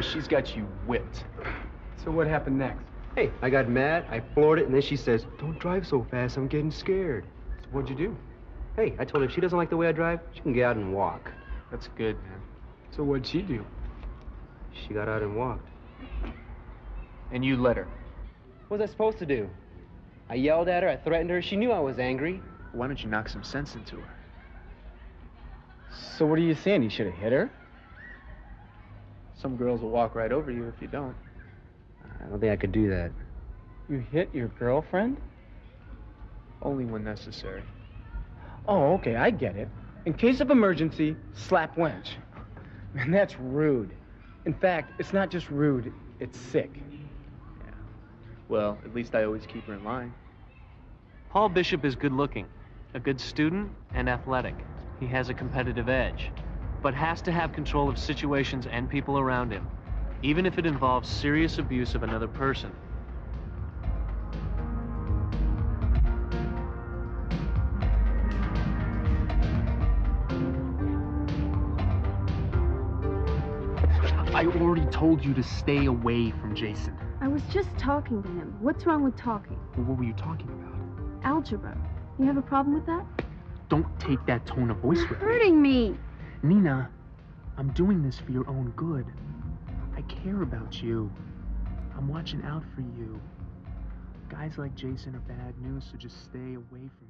know she's got you whipped. So what happened next? Hey, I got mad, I floored it, and then she says, don't drive so fast, I'm getting scared. So what'd you do? Hey, I told her if she doesn't like the way I drive, she can get out and walk. That's good, man. So what'd she do? She got out and walked. And you let her? What was I supposed to do? I yelled at her, I threatened her, she knew I was angry. Why don't you knock some sense into her? So what are you saying, you should have hit her? Some girls will walk right over you if you don't. I don't think I could do that. You hit your girlfriend? Only when necessary. Oh, okay, I get it. In case of emergency, slap wench. Man, that's rude. In fact, it's not just rude, it's sick. Yeah. Well, at least I always keep her in line. Paul Bishop is good looking, a good student, and athletic. He has a competitive edge, but has to have control of situations and people around him, even if it involves serious abuse of another person. I already told you to stay away from Jason. I was just talking to him. What's wrong with talking? Well, what were you talking about? Algebra. You have a problem with that? Don't take that tone of voice with me. You're hurting me. Nina, I'm doing this for your own good. I care about you. I'm watching out for you. Guys like Jason are bad news, so just stay away from me.